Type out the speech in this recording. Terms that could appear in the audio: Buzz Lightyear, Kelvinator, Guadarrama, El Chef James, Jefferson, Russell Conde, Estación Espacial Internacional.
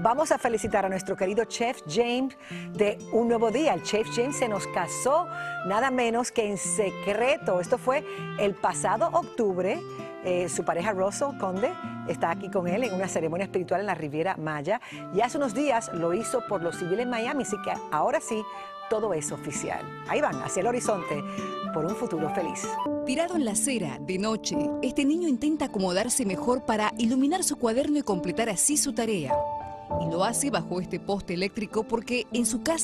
Vamos a felicitar a nuestro querido Chef James de un nuevo día. El Chef James se nos casó nada menos que en secreto. Esto fue el pasado octubre. Su pareja Russell Conde está aquí con él en una ceremonia espiritual en la Riviera Maya. Y hace unos días lo hizo por lo civil en Miami, así que ahora sí, todo es oficial. Ahí van, hacia el horizonte, por un futuro feliz. Tirado en la acera, de noche, este niño intenta acomodarse mejor para iluminar su cuaderno y completar así su tarea. Y lo hace bajo este poste eléctrico porque en su casa